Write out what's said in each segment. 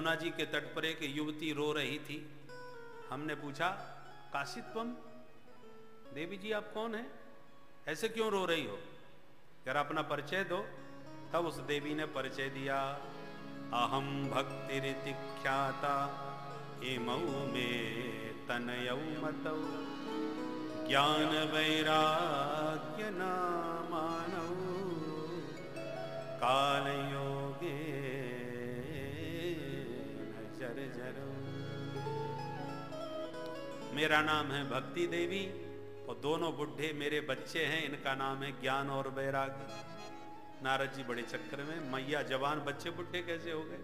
यमुना जी के तट पर एक युवती रो रही थी। हमने पूछा, काशित्वम देवी जी आप कौन हैं, ऐसे क्यों रो रही हो, जरा अपना परिचय दो। तब उस देवी ने परिचय दिया, अहम भक्तिरिति ख्याता इमौ मे तनयौ मतौ ज्ञान वैराग्य नामानौ कालयोगे जर्जरो। मेरा नाम है भक्ति देवी और दोनों बुढ़े मेरे बच्चे हैं, इनका नाम है ज्ञान और वैराग्य। नारद जी बड़े चक्कर में, मैया जवान बच्चे बुढ़े कैसे हो गए।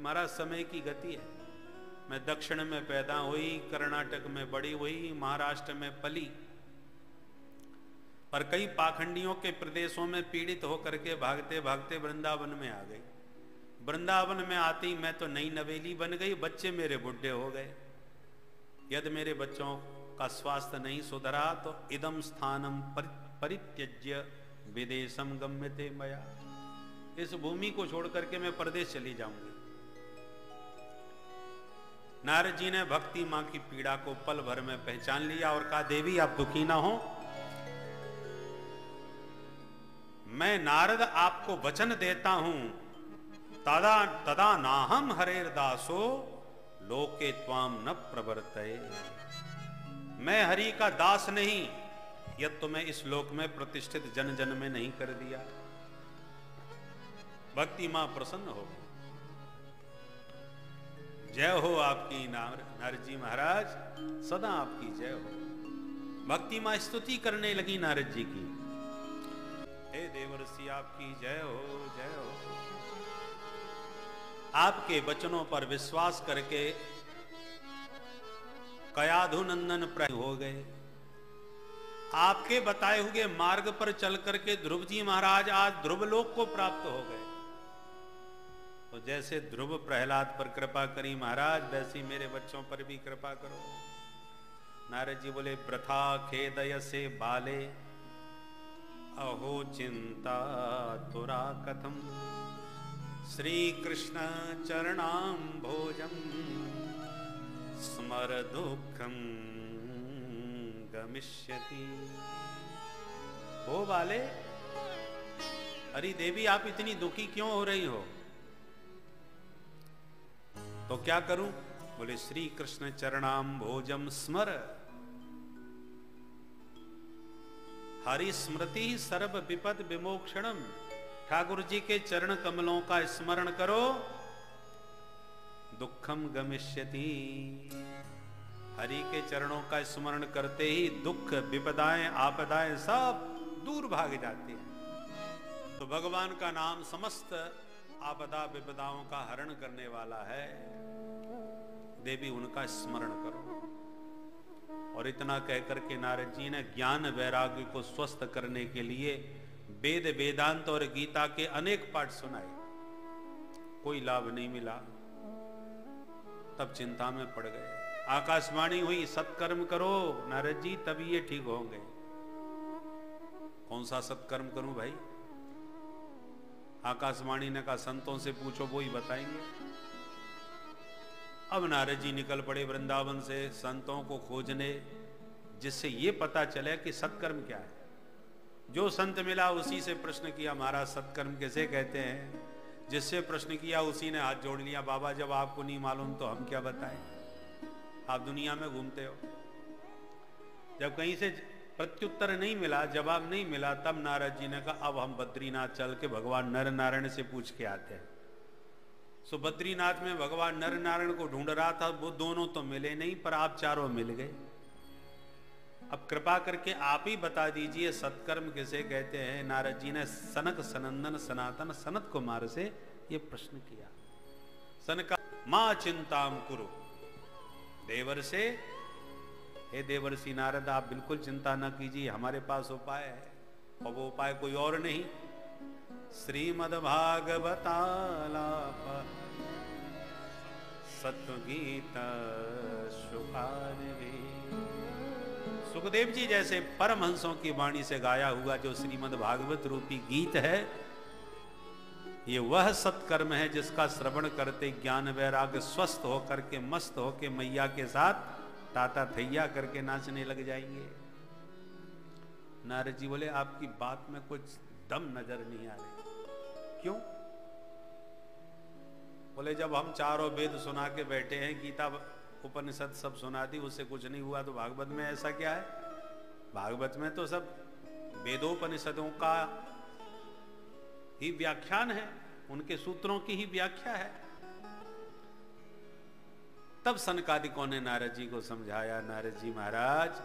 महाराज समय की गति है, मैं दक्षिण में पैदा हुई, कर्नाटक में बड़ी हुई, महाराष्ट्र में पली, पर कई पाखंडियों के प्रदेशों में पीड़ित होकर के भागते भागते वृंदावन में आ गई। वृंदावन में आती मैं तो नई नवेली बन गई, बच्चे मेरे बुढ़े हो गए। यदि मेरे बच्चों का स्वास्थ्य नहीं सुधरा तो इदम स्थानम परित्यज्य विदेशम गम्यते मया, इस भूमि को छोड़ करके मैं परदेश चली जाऊंगी। नारद जी ने भक्ति मां की पीड़ा को पल भर में पहचान लिया और कहा, देवी आप दुखी ना हो, मैं नारद आपको वचन देता हूं, तदा तदा नाहम हरेर दासो लोके त्वाम न प्रवर्तये, मैं हरि का दास नहीं, यद तुम्हें इस लोक में प्रतिष्ठित जन जन में नहीं कर दिया। भक्ति मां प्रसन्न हो, जय हो आपकी नारद जी महाराज, सदा आपकी जय हो। भक्ति मां स्तुति करने लगी नारद जी की, हे देवर्षि आपकी जय हो, जय हो। आपके वचनों पर विश्वास करके कयाधुनंदन प्राय हो गए। आपके बताए हुए मार्ग पर चल करके ध्रुव जी महाराज आज ध्रुवलोक को प्राप्त हो गए। तो जैसे ध्रुव प्रहलाद पर कृपा करी महाराज, वैसी मेरे बच्चों पर भी कृपा करो। नारद जी बोले, प्रथा खेदय से बाले अहो चिंता तुरा कथम श्री कृष्ण चरणाम भोजम स्मर दुखम गमिष्यति। हो बाले, अरे देवी आप इतनी दुखी क्यों हो रही हो, तो क्या करूं। बोले, श्री कृष्ण चरणाम भोजम स्मर, हरि स्मृति सर्व विपद विमोक्षणम, ठाकुर जी के चरण कमलों का स्मरण करो, दुखम गमिष्यति, हरि के चरणों का स्मरण करते ही दुख विपदाएं आपदाएं सब दूर भाग जाती हैं। तो भगवान का नाम समस्त आपदा विपदाओं का हरण करने वाला है। देवी उनका स्मरण करो। और इतना कहकर के नारद जी ने ज्ञान वैराग्य को स्वस्थ करने के लिए वेद वेदांत और गीता के अनेक पाठ सुनाए, कोई लाभ नहीं मिला। तब चिंता में पड़ गए। आकाशवाणी हुई, सत्कर्म करो नारद जी, तभी ये ठीक होंगे। कौन सा सत्कर्म करूं भाई, आकाशवाणी ने कहा संतों से पूछो वो ही बताएंगे। अब नारद जी निकल पड़े वृंदावन से संतों को खोजने, जिससे ये पता चले कि सत्कर्म क्या है। जो संत मिला उसी से प्रश्न किया, महाराज सत्कर्म किसे कहते हैं। जिससे प्रश्न किया उसी ने हाथ जोड़ लिया, बाबा जब आपको नहीं मालूम तो हम क्या बताएं, आप दुनिया में घूमते हो। जब कहीं से प्रत्युत्तर नहीं मिला, जवाब नहीं मिला, तब नारद जी ने कहा अब हम बद्रीनाथ चल के भगवान नर नारायण से पूछ के आते हैं। सो बद्रीनाथ में भगवान नर नारायण को ढूंढ रहा था, वो दोनों तो मिले नहीं, पर आप चारों मिल गए। अब कृपा करके आप ही बता दीजिए सत्कर्म किसे कहते हैं। नारद जी ने सनक, सनंदन, सनातन, सनत कुमार से ये प्रश्न किया। सनका, मां चिंताम कुरु देवर से, हे देवर्षि नारद आप बिल्कुल चिंता न कीजिए, हमारे पास उपाय है, और वो उपाय कोई और नहीं, श्रीमद भागवतालाप सत्गीता शुभानवी। सुखदेव जी जैसे परमहंसों की वाणी से गाया हुआ जो श्रीमद भागवत रूपी गीत है, ये वह सत्कर्म है जिसका श्रवण करते ज्ञान वैराग्य स्वस्थ होकर के मस्त होकर मैया के साथ ताता थैया करके नाचने लग जाएंगे। नारद जी बोले आपकी बात में कुछ दम नजर नहीं आ रही। क्यों? बोले जब हम चारों वेद सुना के बैठे हैं, गीता उपनिषद सब सुना दी, उससे कुछ नहीं हुआ तो भागवत में ऐसा क्या है? भागवत में तो सब वेदोपनिषदों का ही व्याख्यान है, उनके सूत्रों की ही व्याख्या है। तब सनकादिकों ने नारद जी को समझाया, नारद जी महाराज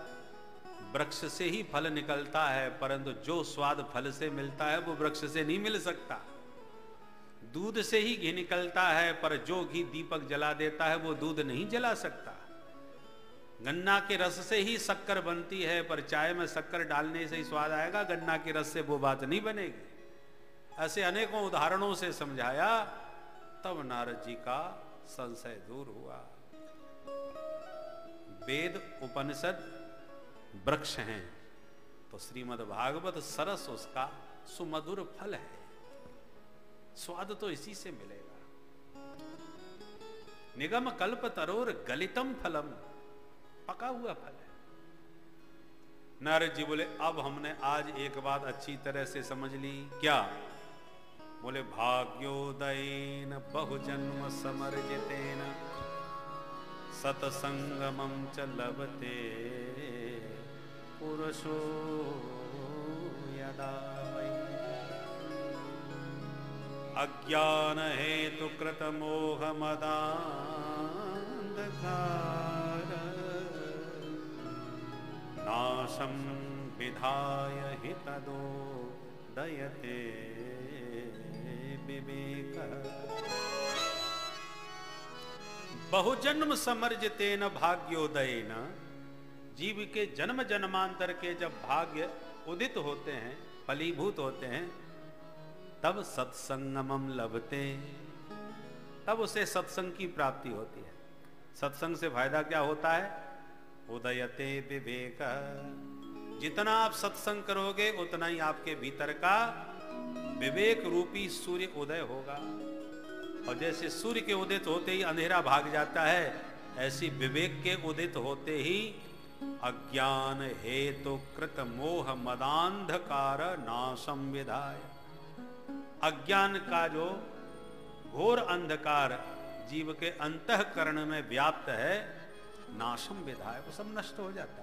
वृक्ष से ही फल निकलता है, परंतु जो स्वाद फल से मिलता है वो वृक्ष से नहीं मिल सकता। दूध से ही घी निकलता है, पर जो घी दीपक जला देता है वो दूध नहीं जला सकता। गन्ना के रस से ही शक्कर बनती है, पर चाय में शक्कर डालने से ही स्वाद आएगा, गन्ना के रस से वो बात नहीं बनेगी। ऐसे अनेकों उदाहरणों से समझाया। तब नारद जी का संशय दूर हुआ। वेद उपनिषद वृक्ष हैं तो श्रीमद् भागवत सरस उसका सुमधुर फल है, स्वाद तो इसी से मिलेगा। निगम कल्प तरोर गलितम फलम, पका हुआ फल है। नारद जी बोले अब हमने आज एक बात अच्छी तरह से समझ ली। क्या? बोले भाग्योदयेन बहुजन्म समर्जितेन सतसंगमं च लभते पुरुषो यदा वै अज्ञान हेतु कृत मोह मदान्धकार नाशं विधाय हितदो दयते विवेक। बहुजन्म समर्जितेन भाग्योदयेन, जीव के जन्म जन्मांतर के जब भाग्य उदित होते हैं, फलीभूत होते हैं, तब सत्संगमम लभते, तब उसे सत्संग की प्राप्ति होती है। सत्संग से फायदा क्या होता है? उदयते विवेक। जितना आप सत्संग करोगे उतना ही आपके भीतर का विवेक रूपी सूर्य उदय होगा। और जैसे सूर्य के उदित होते ही अंधेरा भाग जाता है, ऐसी विवेक के उदित होते ही अज्ञान हेतु कृत मोह मदांधकार नाशं विधाय, अज्ञान का जो घोर अंधकार जीव के अंतःकरण में व्याप्त है, नाशं विधाय, वो सब नष्ट हो जाता है।